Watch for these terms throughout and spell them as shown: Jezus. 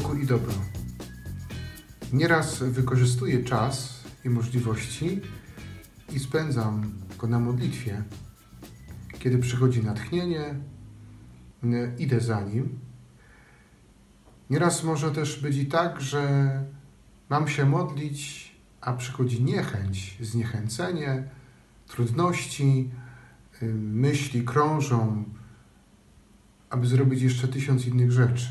spokój i dobro. Nieraz wykorzystuję czas i możliwości i spędzam go na modlitwie. Kiedy przychodzi natchnienie, idę za nim. Nieraz może też być i tak, że mam się modlić, a przychodzi niechęć, zniechęcenie, trudności, myśli krążą, aby zrobić jeszcze 1000 innych rzeczy.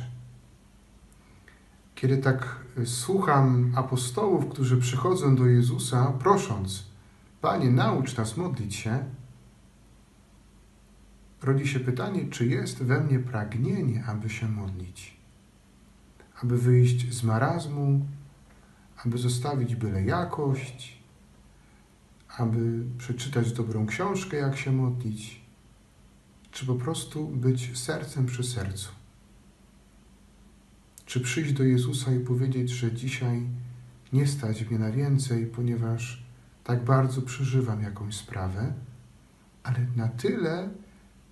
Kiedy tak słucham apostołów, którzy przychodzą do Jezusa, prosząc: Panie, naucz nas modlić się, rodzi się pytanie, czy jest we mnie pragnienie, aby się modlić, aby wyjść z marazmu, aby zostawić byle jakość, aby przeczytać dobrą książkę, jak się modlić, czy po prostu być sercem przy sercu. Czy przyjść do Jezusa i powiedzieć, że dzisiaj nie stać mnie na więcej, ponieważ tak bardzo przeżywam jakąś sprawę, ale na tyle,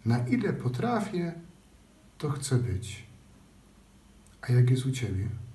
na ile potrafię, to chcę być. A jak jest u Ciebie?